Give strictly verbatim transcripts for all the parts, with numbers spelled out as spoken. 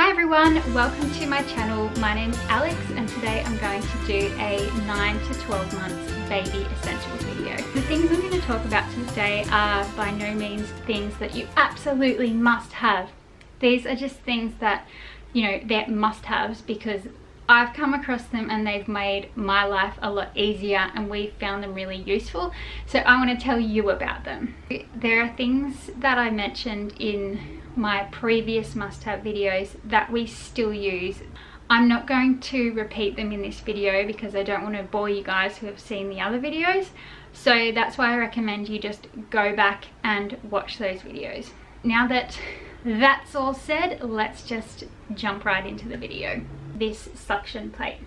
Hi everyone, welcome to my channel. My name's Alex and today I'm going to do a nine to twelve months baby essentials video. The things I'm going to talk about today are by no means things that you absolutely must have. These are just things that, you know, they're must-haves because I've come across them and they've made my life a lot easier and we found them really useful. So I want to tell you about them. There are things that I mentioned in my previous must-have videos that we still use. I'm not going to repeat them in this video because I don't want to bore you guys who have seen the other videos. So that's why I recommend you just go back and watch those videos. Now that that's all said, let's just jump right into the video. This suction plate.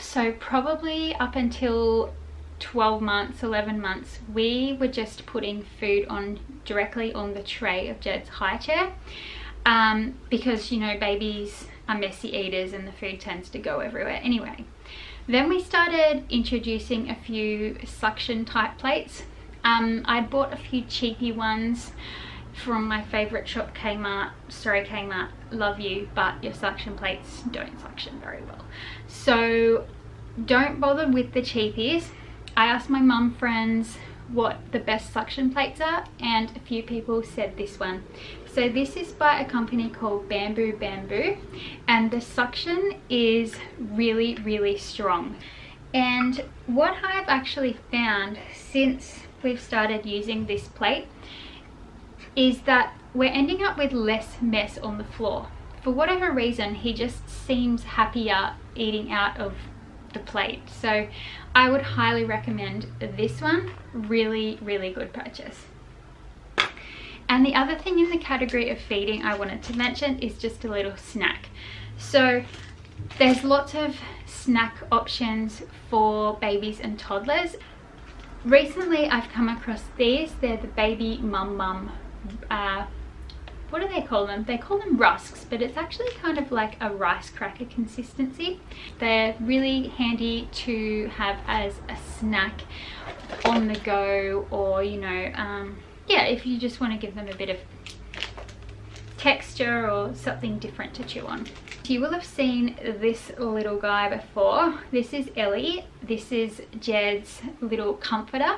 So probably up until twelve months, eleven months, we were just putting food on directly on the tray of Jed's high chair um, because, you know, babies are messy eaters and the food tends to go everywhere anyway. Then we started introducing a few suction type plates. Um, I bought a few cheapy ones from my favorite shop, Kmart. Sorry Kmart, love you, but your suction plates don't suction very well, so don't bother with the cheapies. I asked my mum friends what the best suction plates are and a few people said this one. So this is by a company called Bamboo Bamboo and the suction is really really strong. And what I've actually found since we've started using this plate is that we're ending up with less mess on the floor. For whatever reason, he just seems happier eating out of the plate. So I would highly recommend this one. Really, really good purchase. And the other thing in the category of feeding I wanted to mention is just a little snack. So there's lots of snack options for babies and toddlers. Recently, I've come across these. They're the Baby Mum-Mum. Uh, what do they call them? They call them rusks, but it's actually kind of like a rice cracker consistency. They're really handy to have as a snack on the go, or, you know, um, yeah, if you just want to give them a bit of texture or something different to chew on. You will have seen this little guy before. This is Ellie. This is Jed's little comforter.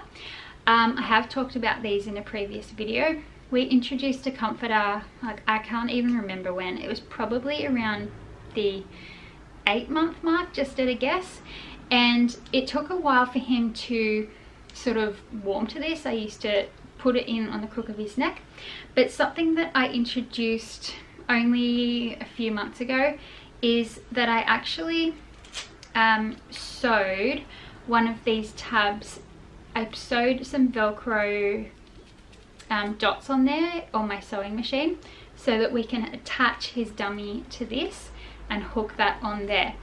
Um, I have talked about these in a previous video. We introduced a comforter, like I can't even remember when, it was probably around the eight month mark, just at a guess, and it took a while for him to sort of warm to this. I used to put it in on the crook of his neck, but something that I introduced only a few months ago is that I actually um, sewed one of these tabs. I sewed some Velcro Um, dots on there on my sewing machine so that we can attach his dummy to this and hook that on there.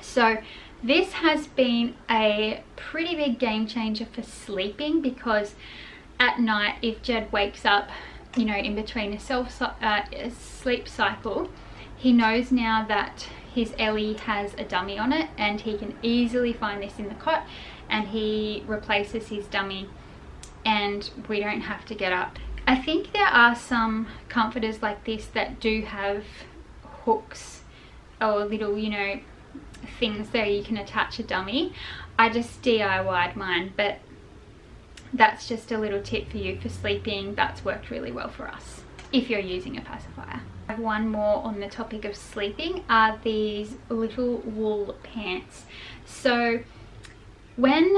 So this has been a pretty big game changer for sleeping, because at night if Jed wakes up, you know, in between a self uh, sleep cycle, he knows now that his Ellie has a dummy on it and he can easily find this in the cot and he replaces his dummy and we don't have to get up. I think there are some comforters like this that do have hooks or little, you know, things there you can attach a dummy. I just D I Y'd mine, but that's just a little tip for you for sleeping. That's worked really well for us if you're using a pacifier. I have one more on the topic of sleeping, are these little wool pants. So when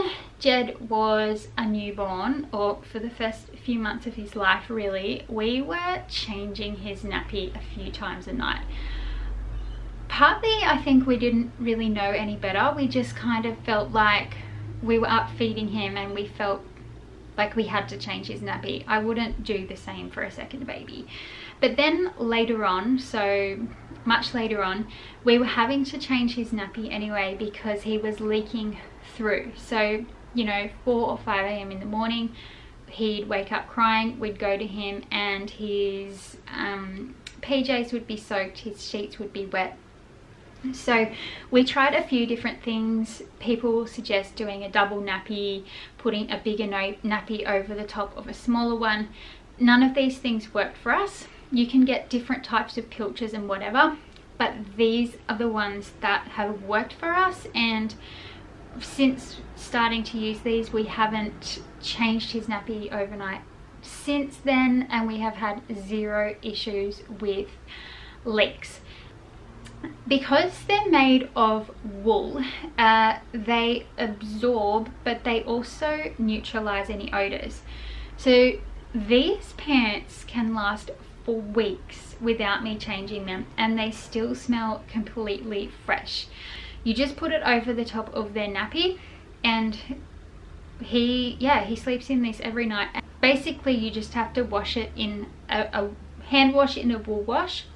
Jed was a newborn, or for the first few months of his life really, we were changing his nappy a few times a night. Partly I think we didn't really know any better. We just kind of felt like we were up feeding him and we felt like we had to change his nappy. I wouldn't do the same for a second baby. But then later on, so much later on, we were having to change his nappy anyway because he was leaking through. So, you know, four or five A M in the morning, he'd wake up crying, we'd go to him and his um, P Js would be soaked, his sheets would be wet. So we tried a few different things. People suggest doing a double nappy, putting a bigger nappy over the top of a smaller one. None of these things worked for us. You can get different types of pilchers and whatever, but these are the ones that have worked for us, and since starting to use these we haven't changed his nappy overnight since then, and we have had zero issues with leaks. Because they're made of wool, uh, they absorb but they also neutralize any odors. So these pants can last for weeks without me changing them, and they still smell completely fresh. You just put it over the top of their nappy, and he yeah he sleeps in this every night. And basically you just have to wash it in a, a hand wash in a wool wash,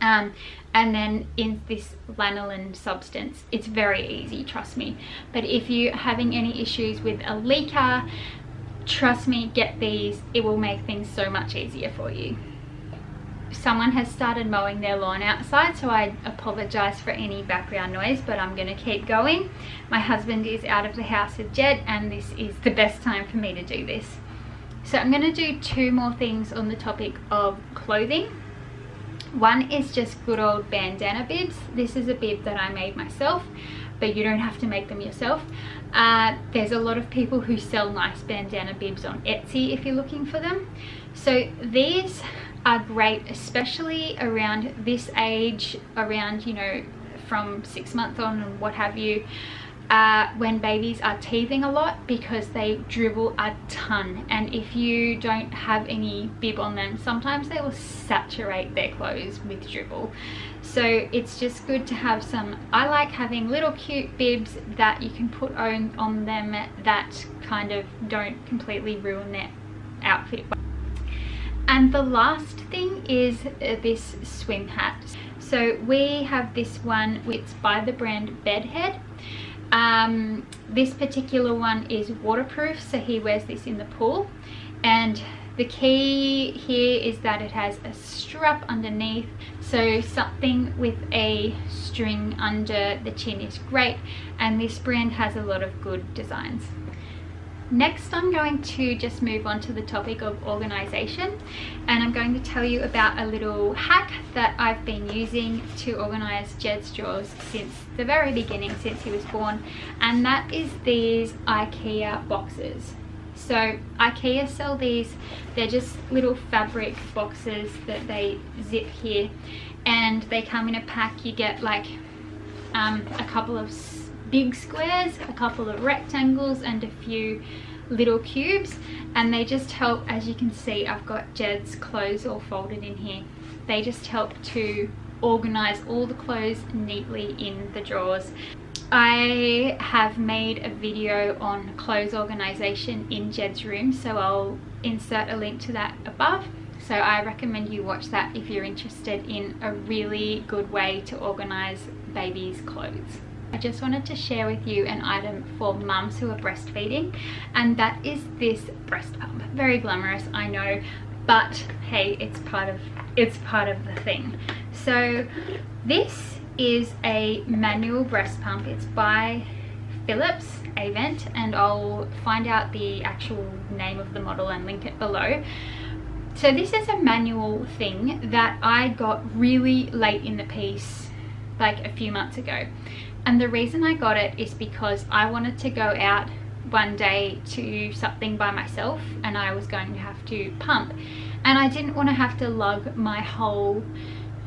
um and then in this lanolin substance. It's very easy, trust me. But if you're having any issues with a leaker, trust me, get these. It will make things so much easier for you. Someone has started mowing their lawn outside, so I apologize for any background noise, but I'm gonna keep going. My husband is out of the house with Jed, and this is the best time for me to do this. So I'm gonna do two more things on the topic of clothing. One is just good old bandana bibs. This is a bib that I made myself, but you don't have to make them yourself. Uh, there's a lot of people who sell nice bandana bibs on Etsy if you're looking for them. So these are great, especially around this age, around, you know, from six months on and what have you, uh, when babies are teething a lot, because they dribble a ton, and if you don't have any bib on them, sometimes they will saturate their clothes with dribble. So it's just good to have some. I like having little cute bibs that you can put on, on them that kind of don't completely ruin their outfit. And the last thing is this swim hat. So we have this one, it's by the brand Bedhead. Um, this particular one is waterproof, so he wears this in the pool. And the key here is that it has a strap underneath, so something with a string under the chin is great, and this brand has a lot of good designs. Next, I'm going to just move on to the topic of organization, and I'm going to tell you about a little hack that I've been using to organize Jed's drawers since the very beginning, since he was born, and that is these IKEA boxes. So IKEA sell these. They're just little fabric boxes that they zip here, and they come in a pack. You get like um, a couple of big squares, a couple of rectangles, and a few little cubes, and they just help. As you can see, I've got Jed's clothes all folded in here. They just help to organize all the clothes neatly in the drawers. I have made a video on clothes organization in Jed's room, so I'll insert a link to that above. So I recommend you watch that if you're interested in a really good way to organize baby's clothes. I just wanted to share with you an item for mums who are breastfeeding, and that is this breast pump. Very glamorous, I know, but hey, it's part of it's part of the thing. So this is a manual breast pump. It's by Philips Avent, and I'll find out the actual name of the model and link it below. So this is a manual thing that I got really late in the piece, like a few months ago. And the reason I got it is because I wanted to go out one day to something by myself, and I was going to have to pump, and I didn't want to have to lug my whole,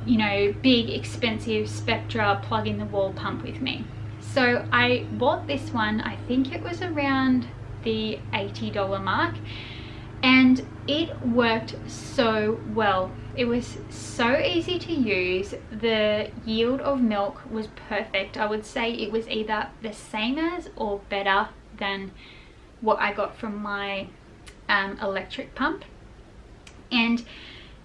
you know, big expensive Spectra plug in the wall pump with me. So I bought this one. I think it was around the eighty dollar mark, and it worked so well. It was so easy to use. The yield of milk was perfect. I would say it was either the same as or better than what I got from my um, electric pump, and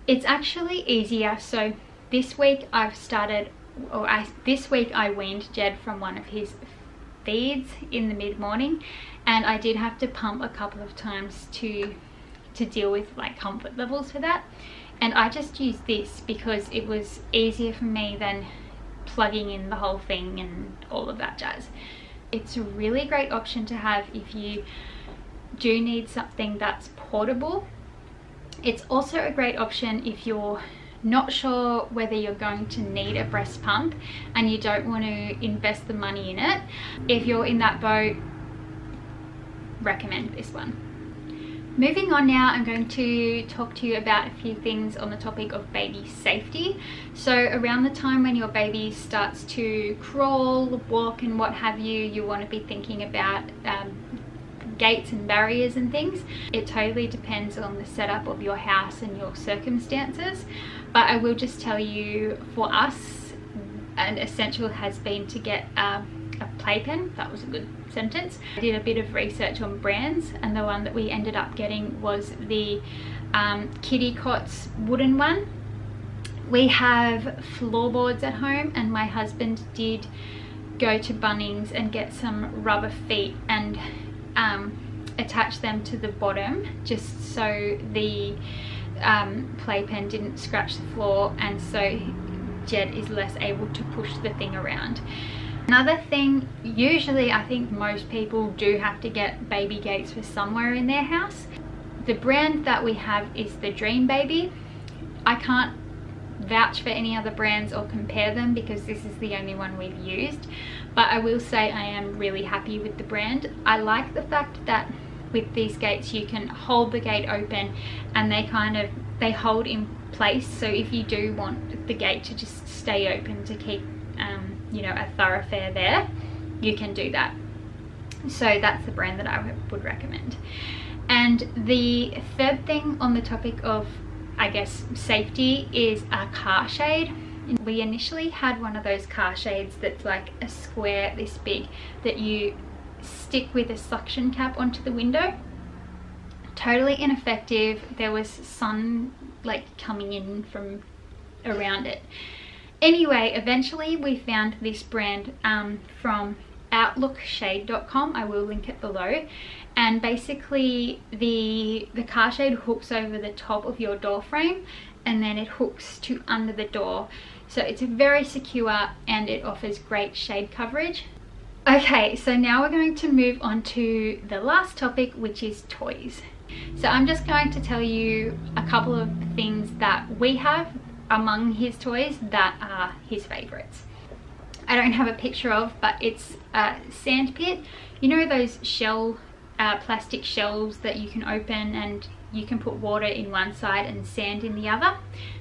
it's actually easier. So this week I've started, or I, this week I weaned Jed from one of his feeds in the mid-morning, and I did have to pump a couple of times to to deal with like comfort levels for that. And I just used this because it was easier for me than plugging in the whole thing and all of that jazz. It's a really great option to have if you do need something that's portable It's also a great option if you're not sure whether you're going to need a breast pump and you don't want to invest the money in it. If you're in that boat, recommend this one. Moving on now, I'm going to talk to you about a few things on the topic of baby safety. So around the time when your baby starts to crawl, walk and what have you, you want to be thinking about um, gates and barriers and things. It totally depends on the setup of your house and your circumstances. But I will just tell you, for us, an essential has been to get um, a playpen. That was a good sentence. I did a bit of research on brands, and the one that we ended up getting was the um, Kitty Cots wooden one. We have floorboards at home, and my husband did go to Bunnings and get some rubber feet and um, attach them to the bottom, just so the um, playpen didn't scratch the floor, and so Jed is less able to push the thing around. Another thing, usually I think most people do have to get baby gates for somewhere in their house. The brand that we have is the Dream Baby. I can't vouch for any other brands or compare them because this is the only one we've used. But I will say I am really happy with the brand. I like the fact that with these gates you can hold the gate open and they kind of, they hold in place. So if you do want the gate to just stay open to keep um, you know, a thoroughfare there, you can do that. So that's the brand that I would recommend. And the third thing on the topic of, I guess, safety is a car shade. We initially had one of those car shades that's like a square this big that you stick with a suction cap onto the window. Totally ineffective. There was sun like coming in from around it. Anyway, eventually we found this brand um, from outlook shade dot com. I will link it below. And basically the, the car shade hooks over the top of your door frame and then it hooks to under the door. So it's very secure and it offers great shade coverage. Okay, so now we're going to move on to the last topic, which is toys. So I'm just going to tell you a couple of things that we have among his toys that are his favorites. I don't have a picture of, but it's a sand pit. You know those shell uh, plastic shelves that you can open and you can put water in one side and sand in the other?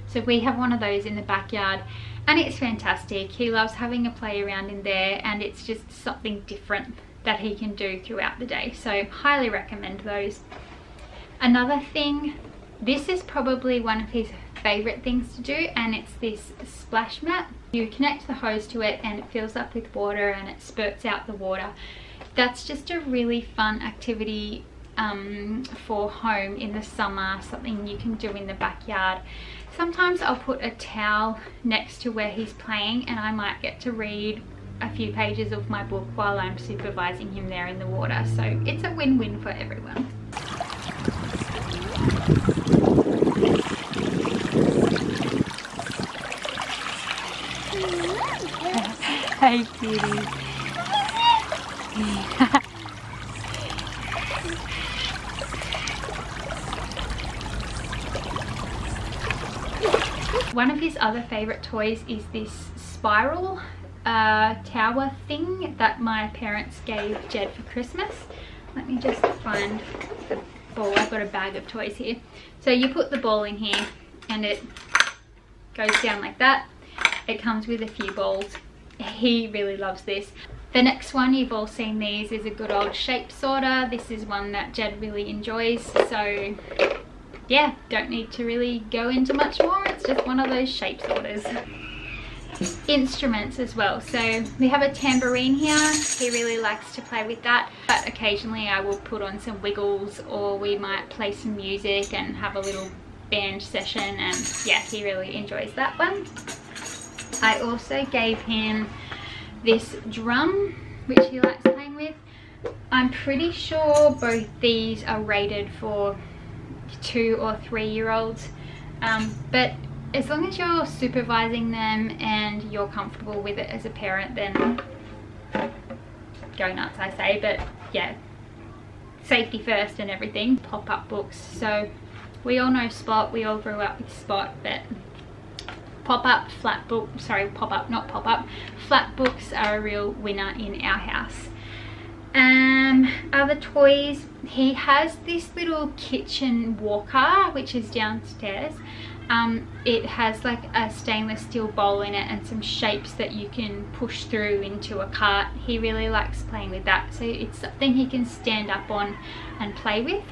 So we have one of those in the backyard and it's fantastic. He loves having a play around in there and it's just something different that he can do throughout the day. So highly recommend those. Another thing, this is probably one of his favorite things to do, and it's this splash mat. You connect the hose to it and it fills up with water and it spurts out the water. That's just a really fun activity um, for home in the summer, something you can do in the backyard. Sometimes I'll put a towel next to where he's playing and I might get to read a few pages of my book while I'm supervising him there in the water. So it's a win-win for everyone. Hey kitty. One of his other favourite toys is this spiral uh, tower thing that my parents gave Jed for Christmas. Let me just find the ball. I've got a bag of toys here. So you put the ball in here and it goes down like that. It comes with a few balls. He really loves this. The next one, you've all seen these, is a good old shape sorter. This is one that Jed really enjoys. So yeah, don't need to really go into much more. It's just one of those shape sorters. Instruments as well. So we have a tambourine here. He really likes to play with that. But occasionally I will put on some Wiggles or we might play some music and have a little band session. And yeah, he really enjoys that one. I also gave him this drum, which he likes playing with. I'm pretty sure both these are rated for two or three year olds, um, but as long as you're supervising them and you're comfortable with it as a parent, then go nuts, I say. But yeah, safety first and everything. Pop-up books. So we all know Spot, we all grew up with Spot, but pop-up flat book, sorry pop-up not pop-up flat books are a real winner in our house. Um other toys, he has this little kitchen walker which is downstairs. Um it has like a stainless steel bowl in it and some shapes that you can push through into a cart. He really likes playing with that, so it's something he can stand up on and play with.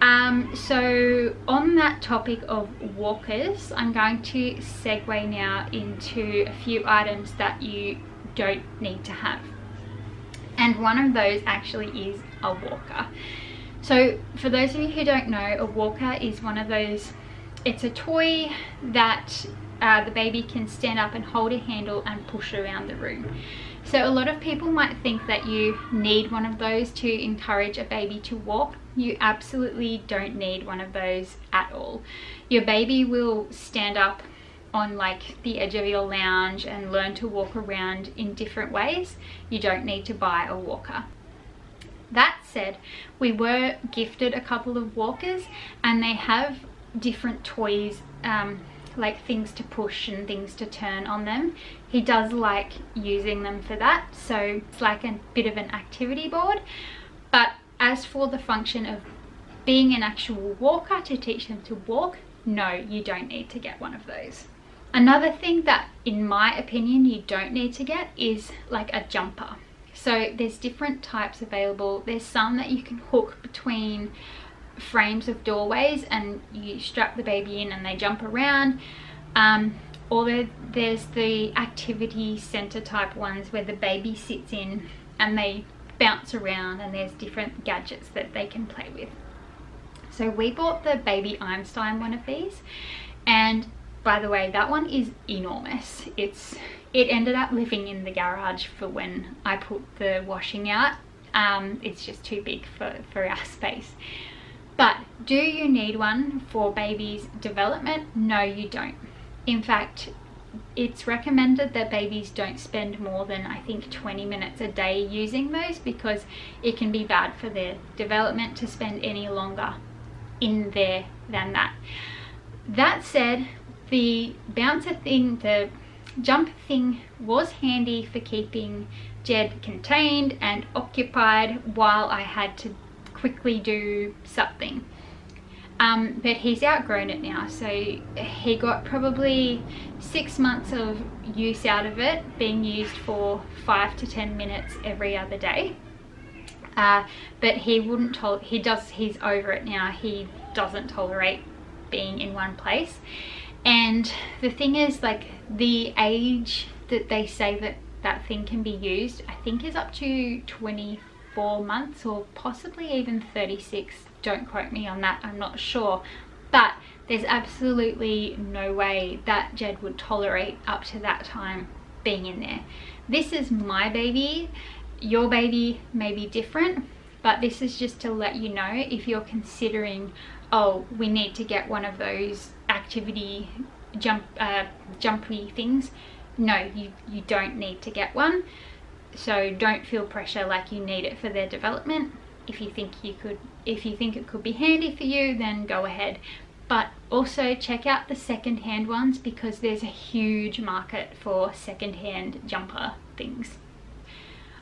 Um so on that topic of walkers, I'm going to segue now into a few items that you don't need to have, and one of those actually is a walker. So for those of you who don't know, a walker is one of those, it's a toy that uh, the baby can stand up and hold a handle and push around the room. So a lot of people might think that you need one of those to encourage a baby to walk. You absolutely don't need one of those at all. Your baby will stand up on like the edge of your lounge and learn to walk around in different ways. You don't need to buy a walker. That said, we were gifted a couple of walkers and they have different toys, um, like things to push and things to turn on them. He does like using them for that, so it's like a bit of an activity board. But as for the function of being an actual walker to teach them to walk, no, you don't need to get one of those. Another thing that in my opinion you don't need to get is like a jumper. So there's different types available. There's some that you can hook between frames of doorways and you strap the baby in and they jump around, um, or there's the activity center type ones where the baby sits in and they bounce around and there's different gadgets that they can play with. So we bought the Baby Einstein one of these, and by the way that one is enormous. It's it ended up living in the garage for when I put the washing out. Um, it's just too big for, for our space. But do you need one for baby's development? No, you don't. In fact, it's recommended that babies don't spend more than I think twenty minutes a day using those, because it can be bad for their development to spend any longer in there than that. That said, the bouncer thing, the jump thing was handy for keeping Jed contained and occupied while I had to quickly do something, um, but he's outgrown it now, so he got probably six months of use out of it, being used for five to ten minutes every other day. Uh, but he wouldn't tol- he does he's over it now. He doesn't tolerate being in one place, and the thing is, like, the age that they say that that thing can be used, I think is up to twenty-five four months or possibly even thirty-six. Don't quote me on that, I'm not sure, but there's absolutely no way that Jed would tolerate up to that time being in there. This is my baby. Your baby may be different, but this is just to let you know if you're considering, oh, we need to get one of those activity jump uh, jumpy things. No, you you don't need to get one. So don't feel pressure like you need it for their development. If you think you could, if you think it could be handy for you, then go ahead. But also check out the second-hand ones, because there's a huge market for second-hand jumper things.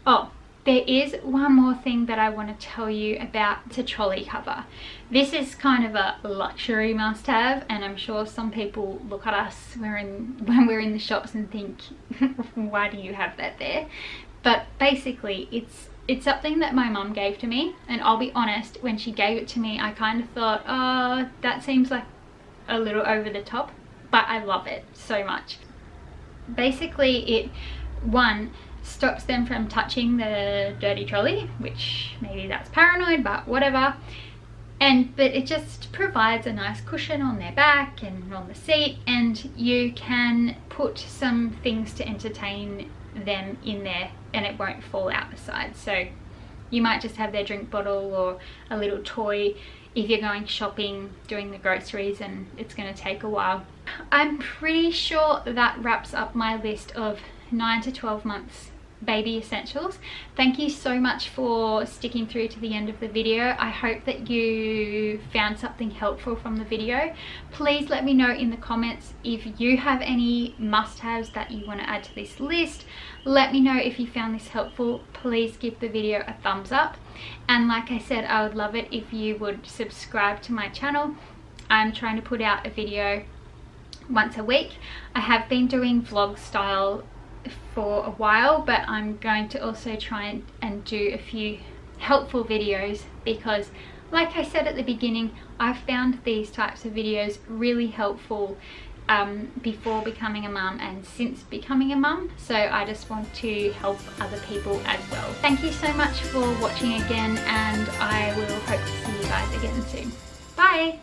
Oh, there is one more thing that I want to tell you about. It's a trolley cover. This is kind of a luxury must-have, and I'm sure some people look at us we're in, when we're in the shops and think, why do you have that there? But basically it's it's something that my mum gave to me, and I'll be honest, when she gave it to me I kind of thought, oh, that seems like a little over the top, but I love it so much. Basically it, one, stops them from touching the dirty trolley, which maybe that's paranoid, but whatever. And but it just provides a nice cushion on their back and on the seat, and you can put some things to entertain them in there and it won't fall out the side. So you might just have their drink bottle or a little toy if you're going shopping, doing the groceries, and it's going to take a while. I'm pretty sure that wraps up my list of nine to twelve months baby essentials. Thank you so much for sticking through to the end of the video. I hope that you found something helpful from the video. Please let me know in the comments if you have any must-haves that you want to add to this list. Let me know if you found this helpful. Please give the video a thumbs up, and like I said, I would love it if you would subscribe to my channel. I'm trying to put out a video once a week. I have been doing vlog style for a while, but I'm going to also try and, and do a few helpful videos, because like I said at the beginning, I found these types of videos really helpful um, before becoming a mum and since becoming a mum, so I just want to help other people as well. Thank you so much for watching again, and I will hope to see you guys again soon. Bye!